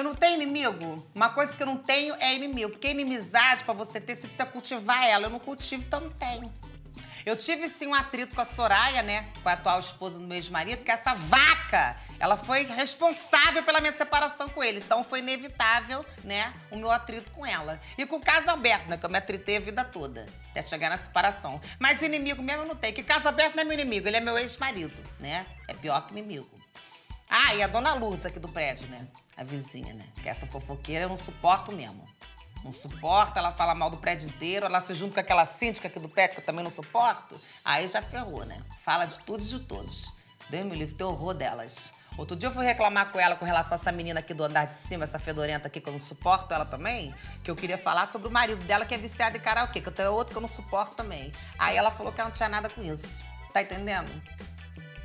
Eu não tenho inimigo. Uma coisa que eu não tenho é inimigo. Porque inimizade, pra você ter, você precisa cultivar ela. Eu não cultivo, então não tenho. Eu tive, sim, um atrito com a Soraya, né? Com a atual esposa do meu ex-marido, que essa vaca, ela foi responsável pela minha separação com ele. Então foi inevitável, né, o meu atrito com ela. E com o caso Alberto, né? Que eu me atritei a vida toda, até chegar na separação. Mas inimigo mesmo eu não tenho, que caso Alberto não é meu inimigo, ele é meu ex-marido, né? É pior que inimigo. Ah, e a dona Lourdes aqui do prédio, né? A vizinha, né? Que essa fofoqueira eu não suporto mesmo. Não suporta, ela fala mal do prédio inteiro, ela se junta com aquela síndica aqui do prédio, que eu também não suporto. Aí já ferrou, né? Fala de tudo e de todos. Deus me livre, tem horror delas. Outro dia eu fui reclamar com ela com relação a essa menina aqui do andar de cima, essa fedorenta aqui, que eu não suporto ela também, que eu queria falar sobre o marido dela, que é viciado em karaokê, que eu tenho outro que eu não suporto também. Aí ela falou que ela não tinha nada com isso. Tá entendendo?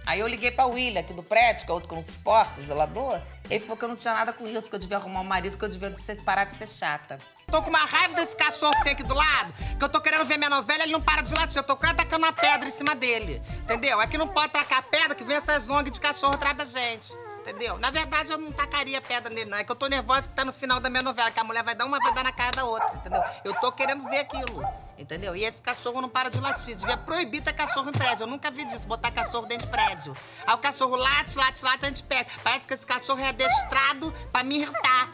Aí eu liguei pra William aqui do prédio, que é outro que eu não suporto, zelador. Ele falou que eu não tinha nada com isso, que eu devia arrumar um marido, que eu devia parar de ser chata. Tô com uma raiva desse cachorro que tem aqui do lado, que eu tô querendo ver minha novela, ele não para de latir. Eu tô quase tacando uma pedra em cima dele, entendeu? É que não pode tacar pedra, que vem essas ONG de cachorro atrás da gente, entendeu? Na verdade, eu não tacaria pedra nele, não. É que eu tô nervosa que tá no final da minha novela, que a mulher vai dar uma, vai dar na cara da outra, entendeu? Eu tô querendo ver aquilo, entendeu? E esse cachorro não para de latir. Devia proibir ter cachorro em prédio. Eu nunca vi disso, botar cachorro dentro de prédio. Aí o cachorro late, late, late, a gente perde. Parece que esse cachorro é adestrado pra me irritar.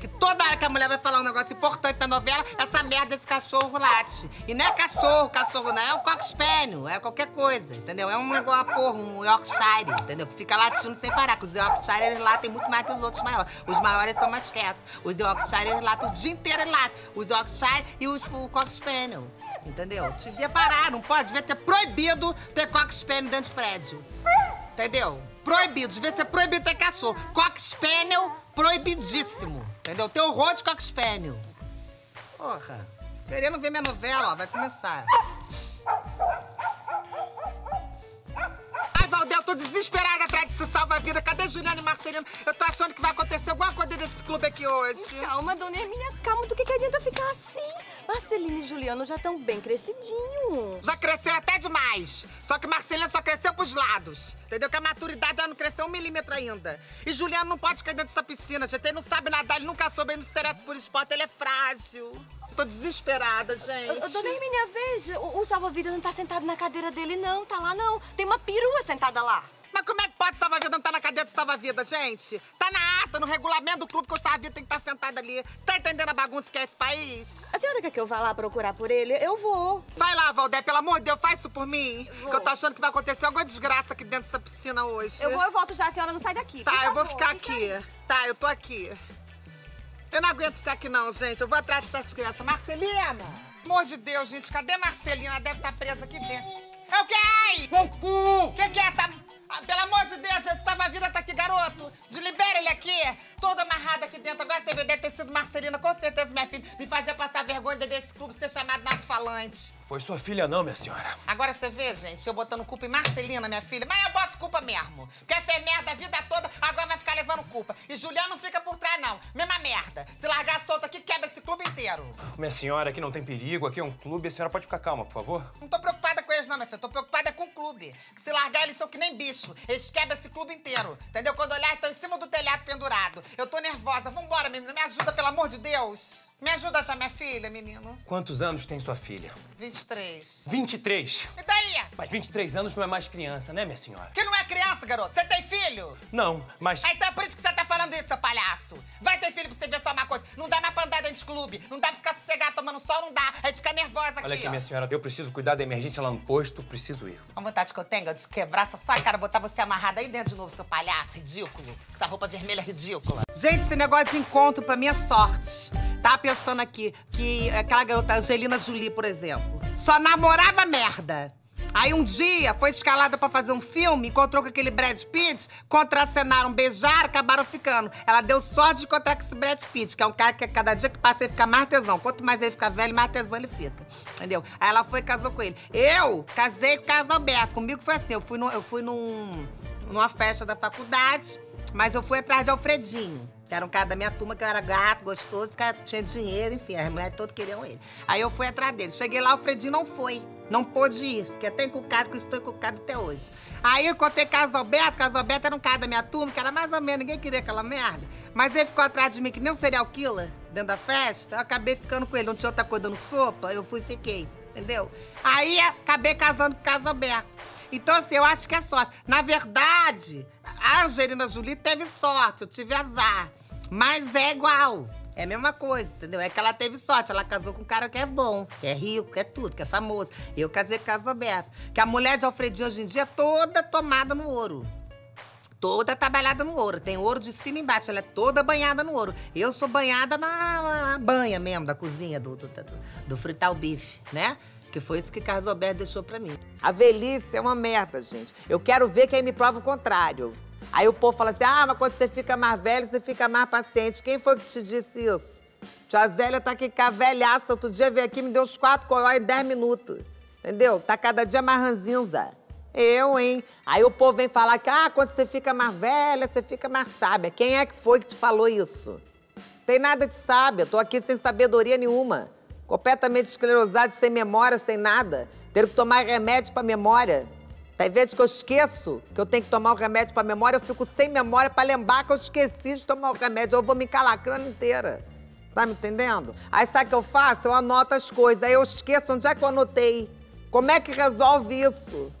Que toda hora que a mulher vai falar um negócio importante na novela, essa merda desse cachorro late. E não é cachorro, cachorro não, é o Cocker Spaniel, é qualquer coisa, entendeu? É um negócio, porra, um Yorkshire, entendeu? Que fica latindo sem parar, que os Yorkshire, eles latem muito mais que os outros maiores. Os maiores são mais quietos. Os Yorkshire, eles latem o dia inteiro, eles latem. Os Yorkshire e o Cocker Spaniel, entendeu? Devia parar, não pode, devia ter proibido ter Cocker Spaniel dentro de prédio, entendeu? Proibido, devia ser proibido ter cachorro. Cocker Spaniel, proibidíssimo. Entendeu? Tem horror de Cocker Spaniel. Porra. Querendo ver minha novela, ó. Vai começar. Ai, Valdel, eu tô desesperada atrás desse salva-vida. Cadê Juliana e Marcelino? Eu tô achando que vai acontecer alguma coisa desse clube aqui hoje. Calma, dona Hermínia, calma. Do que adianta ficar assim? Marcelino e Juliano já estão bem crescidinhos. Já cresceram até demais. Só que Marcelino só cresceu pros lados. Entendeu? Que a maturidade já não cresceu 1 milímetro ainda. E Juliano não pode cair dentro dessa piscina, gente. Ele não sabe nadar, ele nunca soube, ele não se interessa por esporte, ele é frágil. Tô desesperada, gente. Dona Hermínia, veja, o salva-vida não tá sentado na cadeira dele, não. Tá lá, não. Tem uma perua sentada lá. Mas como é que pode salva-vida não tá na cadeira do salva-vida, gente? Tá na ata, no regulamento do clube que o salva-vida tem que estar sentado ali. Você tá entendendo a bagunça que é esse país? A senhora quer que eu vá lá procurar por ele? Eu vou. Vai lá, Valdé, pelo amor de Deus, faz isso por mim. Que eu tô achando que vai acontecer alguma desgraça aqui dentro dessa piscina hoje. Eu vou, eu volto já, a senhora não sai daqui. Tá, eu vou ficar aqui. Tá, eu tô aqui. Eu não aguento ficar aqui não, gente. Eu vou atrás dessas crianças. Marcelina! Pelo amor de Deus, gente, cadê Marcelina? Deve estar presa aqui dentro. Eu quero! Que é? Tá... Ah, pelo amor de Deus, gente, salva-vida tá aqui, garoto. Delibera ele aqui, todo amarrado aqui dentro. Agora você vê, deve ter sido Marcelina, com certeza, minha filha. Me fazer passar vergonha desse clube ser chamado de alto-falante. Foi sua filha não, minha senhora. Agora você vê, gente, eu botando culpa em Marcelina, minha filha. Mas eu boto culpa mesmo. Quer ser merda a vida toda, agora vai ficar levando culpa. E Juliano não fica por trás, não. Mesma merda. Se largar solto aqui, quebra esse clube inteiro. Minha senhora, aqui não tem perigo, aqui é um clube. A senhora pode ficar calma, por favor? Não tô preocupada com eles, não, minha filha. Tô preocupada com o clube. Que se largar, eles são que nem bicho. Eles quebram esse clube inteiro, entendeu? Quando olhar, estão em cima do telhado pendurado. Eu tô nervosa. Vambora, menina. Me ajuda, pelo amor de Deus. Me ajuda já, minha filha, menino. Quantos anos tem sua filha? 23. 23? E daí? Mas 23 anos não é mais criança, né, minha senhora? Que não é criança, garoto? Você tem filho? Não, mas... Ah, então é por isso que você tá falando isso, seu palhaço. Vai ter filho pra você ver só uma coisa. Não dá mais pra andar dentro de clube. Não dá pra ficar sossegado tomando sol, não dá. A gente fica nervosa aqui, ó. Olha aqui, minha senhora, eu preciso cuidar da emergência lá no posto. Preciso ir. A vontade que eu tenho é de quebrar essa sua cara, botar você amarrada aí dentro de novo, seu palhaço ridículo. Essa roupa vermelha é ridícula. Gente, esse negócio de encontro pra mim é sorte. Tava pensando aqui que aquela garota Angelina Jolie, por exemplo, só namorava merda. Aí um dia foi escalada pra fazer um filme, encontrou com aquele Brad Pitt, contracenaram, beijaram, acabaram ficando. Ela deu sorte de encontrar com esse Brad Pitt, que é um cara que cada dia que passa ele fica mais tesão. Quanto mais ele fica velho, mais tesão ele fica, entendeu? Aí ela foi e casou com ele. Eu casei com o Carlos Alberto, comigo foi assim, eu fui numa festa da faculdade, mas eu fui atrás de Alfredinho. Que era um cara da minha turma, que era gato, gostoso, que tinha dinheiro, enfim, as mulheres todas queriam ele. Aí eu fui atrás dele. Cheguei lá, o Alfredinho não foi. Não pôde ir, fiquei até encucado, que estou encucado até hoje. Aí eu contei Casalberto era um cara da minha turma, que era mais ou menos, ninguém queria aquela merda. Mas ele ficou atrás de mim que nem um serial killer, dentro da festa. Eu acabei ficando com ele, não tinha outra coisa dando sopa, eu fui e fiquei, entendeu? Aí acabei casando com Casalberto. Então assim, eu acho que é sorte. Na verdade, a Angelina Jolie teve sorte, eu tive azar. Mas é igual. É a mesma coisa, entendeu? É que ela teve sorte, ela casou com um cara que é bom, que é rico, que é tudo, que é famoso. Eu casei com Casalberto. Que a mulher de Alfredinho hoje em dia é toda tomada no ouro. Toda trabalhada no ouro. Tem ouro de cima e embaixo, ela é toda banhada no ouro. Eu sou banhada na banha mesmo, da cozinha, do fritar o bife, né? Que foi isso que Casalberto deixou pra mim. A velhice é uma merda, gente. Eu quero ver quem me prova o contrário. Aí o povo fala assim, ah, mas quando você fica mais velho, você fica mais paciente. Quem foi que te disse isso? Tia Zélia tá aqui com a velhaça. Outro dia veio aqui e me deu uns 4 coróis em 10 minutos. Entendeu? Tá cada dia mais ranzinza. Eu, hein? Aí o povo vem falar que, ah, quando você fica mais velha, você fica mais sábia. Quem é que foi que te falou isso? Tem nada de sábia. Tô aqui sem sabedoria nenhuma. Completamente esclerosado, sem memória, sem nada. Ter que tomar remédio pra memória. Tem vezes que eu esqueço que eu tenho que tomar o remédio pra memória, eu fico sem memória pra lembrar que eu esqueci de tomar o remédio. Eu vou me encalacrando inteira. Tá me entendendo? Aí sabe o que eu faço? Eu anoto as coisas. Aí eu esqueço onde é que eu anotei. Como é que resolve isso?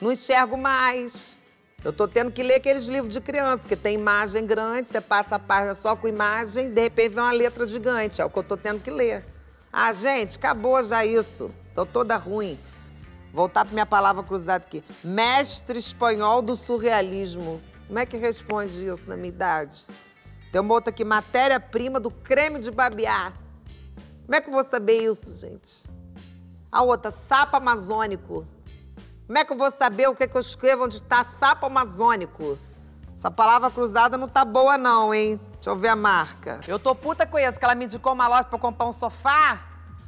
Não enxergo mais. Eu tô tendo que ler aqueles livros de criança, que tem imagem grande, você passa a página só com imagem, de repente vem uma letra gigante. É o que eu tô tendo que ler. Ah, gente, acabou já isso. Tô toda ruim. Voltar pra minha palavra cruzada aqui. Mestre espanhol do surrealismo. Como é que responde isso na minha idade? Tem uma outra aqui, matéria-prima do creme de babiá. Como é que eu vou saber isso, gente? A outra, sapo amazônico. Como é que eu vou saber o que, é que eu escrevo onde tá sapo amazônico? Essa palavra cruzada não tá boa não, hein? Deixa eu ver a marca. Eu tô puta com isso, que ela me indicou uma loja pra eu comprar um sofá.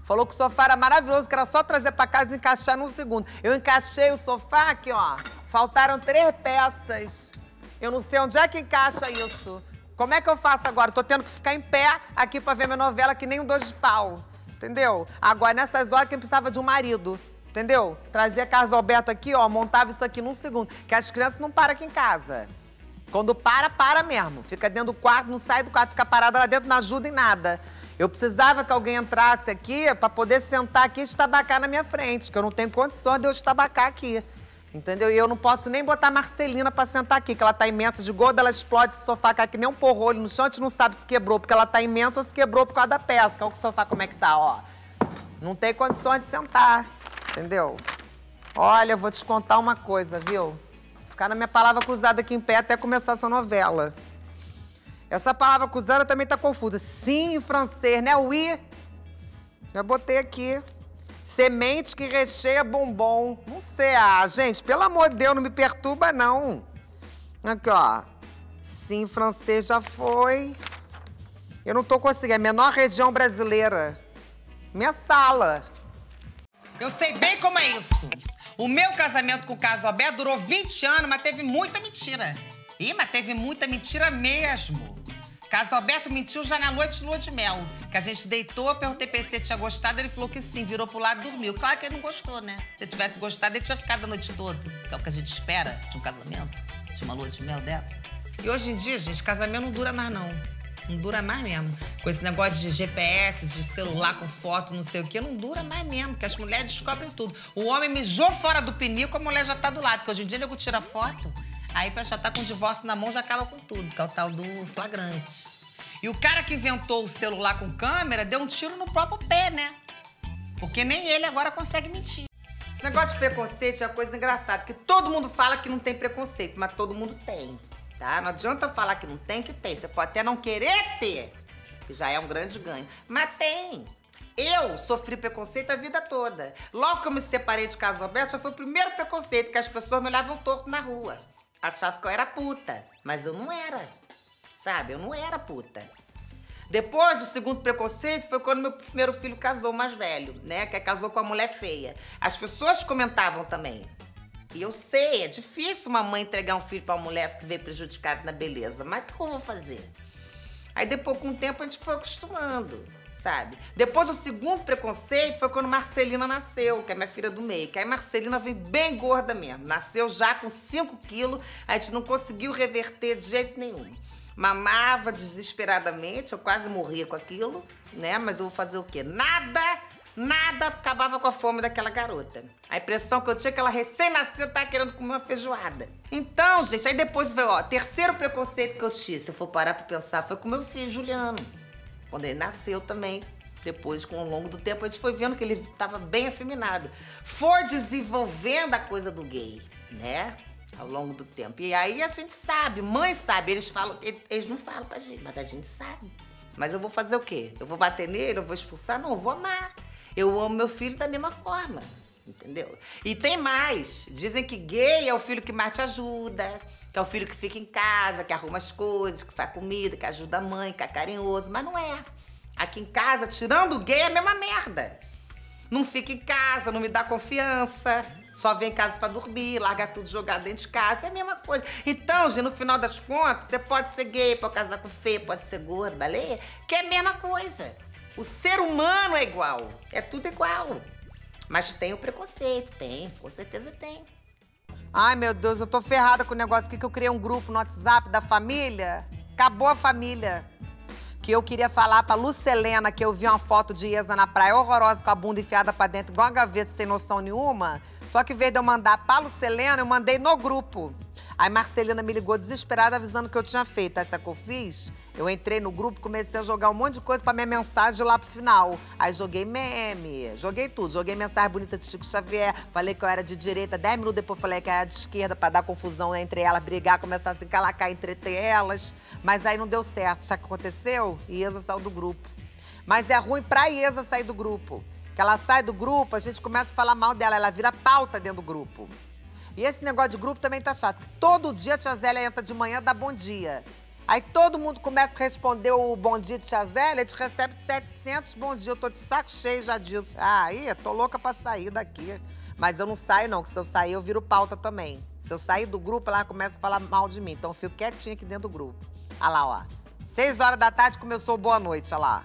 Falou que o sofá era maravilhoso, que era só trazer pra casa e encaixar num segundo. Eu encaixei o sofá aqui, ó. Faltaram 3 peças. Eu não sei onde é que encaixa isso. Como é que eu faço agora? Tô tendo que ficar em pé aqui pra ver minha novela que nem um 2 de pau. Entendeu? Agora, nessas horas, quem precisava de um marido. Entendeu? Trazia Casalberto aqui, ó. Montava isso aqui num segundo. Que as crianças não param aqui em casa. Quando para, para mesmo. Fica dentro do quarto, não sai do quarto, fica parada lá dentro, não ajuda em nada. Eu precisava que alguém entrasse aqui pra poder sentar aqui e estabacar na minha frente, que eu não tenho condições de eu estabacar aqui, entendeu? E eu não posso nem botar Marcelina pra sentar aqui, que ela tá imensa de gorda, ela explode esse sofá, cai que nem um porrolho no chão, a gente não sabe se quebrou porque ela tá imensa ou se quebrou por causa da peça. Olha o sofá como é que tá, ó. Não tem condições de sentar, entendeu? Olha, eu vou te contar uma coisa, viu? Ficar na minha palavra cruzada aqui em pé até começar essa novela. Essa palavra cruzada também tá confusa. Sim, em francês, né? Oui. Já botei aqui. Semente que recheia bombom. Não sei, ah, gente, pelo amor de Deus, não me perturba, não. Aqui, ó. Sim, em francês já foi. Eu não tô conseguindo. É a menor região brasileira. Minha sala. Eu sei bem como é isso. O meu casamento com o Casalberto durou 20 anos, mas teve muita mentira. Ih, mas teve muita mentira mesmo. Casalberto mentiu já na noite de lua de mel. Que a gente deitou, perguntei pra ele se tinha gostado, ele falou que sim, virou pro lado e dormiu. Claro que ele não gostou, né? Se ele tivesse gostado, ele tinha ficado a noite toda. Que é o que a gente espera de um casamento, de uma lua de mel dessa. E hoje em dia, gente, casamento não dura mais, não. Não dura mais mesmo. Com esse negócio de GPS, de celular com foto, não sei o quê, não dura mais mesmo, porque as mulheres descobrem tudo. O homem mijou fora do pinico, a mulher já tá do lado, porque hoje em dia ele tira foto. Aí pra já tá com o divórcio na mão, já acaba com tudo, que é o tal do flagrante. E o cara que inventou o celular com câmera deu um tiro no próprio pé, né? Porque nem ele agora consegue mentir. Esse negócio de preconceito é uma coisa engraçada, porque todo mundo fala que não tem preconceito, mas todo mundo tem, tá? Não adianta falar que não tem, que tem. Você pode até não querer ter, que já é um grande ganho, mas tem. Eu sofri preconceito a vida toda. Logo que eu me separei de Casalberto, já foi o primeiro preconceito, que as pessoas me olhavam torto na rua. Achava que eu era puta, mas eu não era, sabe? Eu não era puta. Depois, o segundo preconceito foi quando meu primeiro filho casou, mais velho, né? Que casou com a mulher feia. As pessoas comentavam também. E eu sei, é difícil uma mãe entregar um filho pra uma mulher que veio prejudicada na beleza, mas o que eu vou fazer? Aí depois, com o tempo, a gente foi acostumando, sabe? Depois, o segundo preconceito foi quando Marcelina nasceu, que é minha filha do meio. Que aí Marcelina veio bem gorda mesmo. Nasceu já com 5 quilos, a gente não conseguiu reverter de jeito nenhum. Mamava desesperadamente, eu quase morria com aquilo, né? Mas eu vou fazer o quê? Nada, nada acabava com a fome daquela garota. A impressão que eu tinha é que ela recém-nascida tava querendo comer uma feijoada. Então, gente, aí depois veio, ó, terceiro preconceito que eu tive, se eu for parar pra pensar, foi com meu filho, Juliano. Quando ele nasceu também, depois, com o longo do tempo, a gente foi vendo que ele tava bem afeminado. Foi desenvolvendo a coisa do gay, né? Ao longo do tempo. E aí a gente sabe, mãe sabe, eles falam, eles não falam pra gente, mas a gente sabe. Mas eu vou fazer o quê? Eu vou bater nele, eu vou expulsar? Não, eu vou amar. Eu amo meu filho da mesma forma, entendeu? E tem mais, dizem que gay é o filho que mais te ajuda, que é o filho que fica em casa, que arruma as coisas, que faz comida, que ajuda a mãe, que é carinhoso, mas não é. Aqui em casa, tirando o gay, é a mesma merda. Não fica em casa, não me dá confiança, só vem em casa pra dormir, larga tudo jogado dentro de casa, é a mesma coisa. Então, gente, no final das contas, você pode ser gay, pode casar com feio, pode ser gorda, lê, que é a mesma coisa. O ser humano é igual, é tudo igual. Mas tem o preconceito, tem, com certeza tem. Ai, meu Deus, eu tô ferrada com o negócio aqui que eu criei um grupo no WhatsApp da família, acabou a família. Que eu queria falar pra Lucelena que eu vi uma foto de Iesa na praia horrorosa, com a bunda enfiada pra dentro, igual uma gaveta, sem noção nenhuma. Só que em vez de eu mandar pra Lucelena, eu mandei no grupo. Aí Marcelina me ligou desesperada avisando que eu tinha feito. Aí sabe o que eu fiz? Eu entrei no grupo, comecei a jogar um monte de coisa pra minha mensagem lá pro final. Aí joguei meme, joguei tudo. Joguei mensagem bonita de Chico Xavier, falei que eu era de direita, 10 minutos depois falei que eu era de esquerda pra dar confusão entre elas, brigar, começar a se encalacar, entreter elas. Mas aí não deu certo. Sabe o que aconteceu? Iesa saiu do grupo. Mas é ruim pra Iesa sair do grupo. Que ela sai do grupo, a gente começa a falar mal dela, ela vira pauta dentro do grupo. E esse negócio de grupo também tá chato. Todo dia a tia Zélia entra de manhã, dá bom dia. Aí todo mundo começa a responder o bom dia de tia Zélia, a gente recebe 700 bom dia. Eu tô de saco cheio já disso. Aí, tô louca pra sair daqui. Mas eu não saio não, que se eu sair eu viro pauta também. Se eu sair do grupo, ela começa a falar mal de mim. Então eu fico quietinha aqui dentro do grupo. Olha lá, ó. 6 horas da tarde começou o boa noite, olha lá.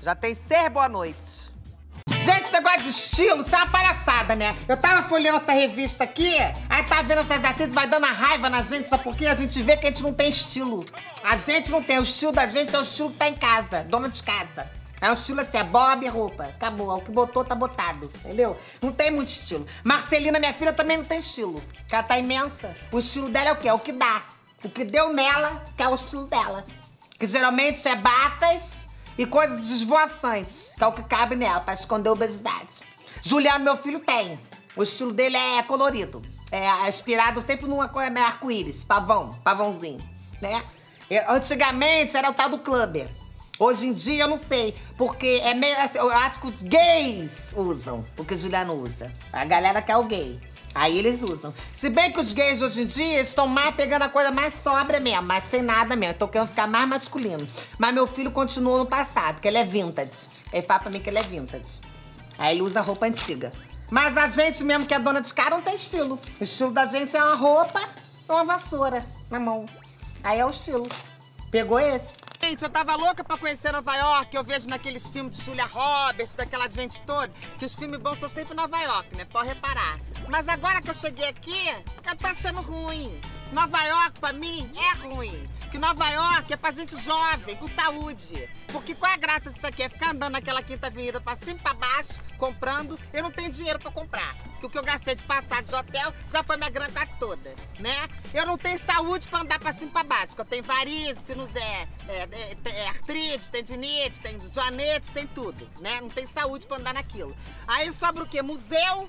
Já tem 6 boa noites. Gente, esse negócio de estilo, isso é uma palhaçada, né? Eu tava folheando essa revista aqui, aí tava vendo essas atrizes, vai dando a raiva na gente, sabe por quê? A gente vê que a gente não tem estilo. A gente não tem, o estilo da gente é o estilo que tá em casa, dona de casa. É o estilo assim, é bob e roupa, acabou, o que botou tá botado, entendeu? Não tem muito estilo. Marcelina, minha filha, também não tem estilo, porque ela tá imensa. O estilo dela é o quê? É o que dá. O que deu nela, que é o estilo dela. Que geralmente é batas... e coisas desvoaçantes, que é o que cabe nela, pra esconder a obesidade. Juliano, meu filho, tem. O estilo dele é colorido. É inspirado sempre numa coisa meio arco-íris, pavão, pavãozinho, né? Antigamente era o tal do clubber. Hoje em dia, eu não sei, porque é meio assim, eu acho que os gays usam o que o Juliano usa. A galera que é o gay. Aí eles usam. Se bem que os gays hoje em dia estão mais pegando a coisa mais sóbria mesmo, mais sem nada mesmo. Estão querendo ficar mais masculino. Mas meu filho continua no passado, porque ele é vintage. Ele fala pra mim que ele é vintage. Aí ele usa roupa antiga. Mas a gente mesmo que é dona de cara não tem estilo. O estilo da gente é uma roupa e uma vassoura na mão. Aí é o estilo. Pegou esse. Gente, eu tava louca pra conhecer Nova York, eu vejo naqueles filmes de Julia Roberts, daquela gente toda, que os filmes bons são sempre em Nova York, né? Pode reparar. Mas agora que eu cheguei aqui, eu tô achando ruim. Nova York, pra mim, é ruim. Que Nova York é pra gente jovem, com saúde. Porque qual é a graça disso aqui? É ficar andando naquela Quinta Avenida pra cima e pra baixo, comprando. Eu não tenho dinheiro pra comprar. Porque o que eu gastei de passagem de hotel já foi minha grana toda, né? Eu não tenho saúde pra andar pra cima e pra baixo. Porque eu tenho varizes, artrite, tendinite, tem joanete, tem tudo, né? Não tem saúde pra andar naquilo. Aí sobra o quê? Museu.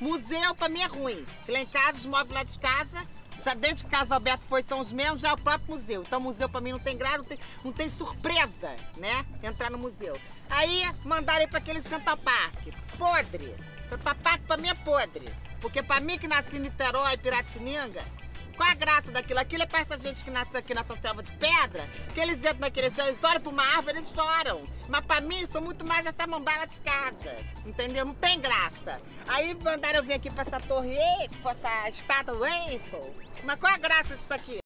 Museu pra mim é ruim. Lá em casa, os móveis lá de casa... já dentro de casa, Alberto foi, são os mesmos, já é o próprio museu. Então, museu pra mim não tem graça, não tem surpresa, né? Entrar no museu. Aí, mandaram ir pra aquele Central Park. Podre. Central Park pra mim é podre. Porque pra mim que nasci em Niterói, Piratininga, qual a graça daquilo? Aquilo é pra essa gente que nasceu aqui nessa selva de pedra, que eles entram naquele chão, eles olham pra uma árvore, eles choram. Mas pra mim, sou muito mais essa mambara de casa, entendeu? Não tem graça. Aí mandaram eu vir aqui pra essa torre, pra essa estátua Eiffel. Mas qual a graça disso aqui?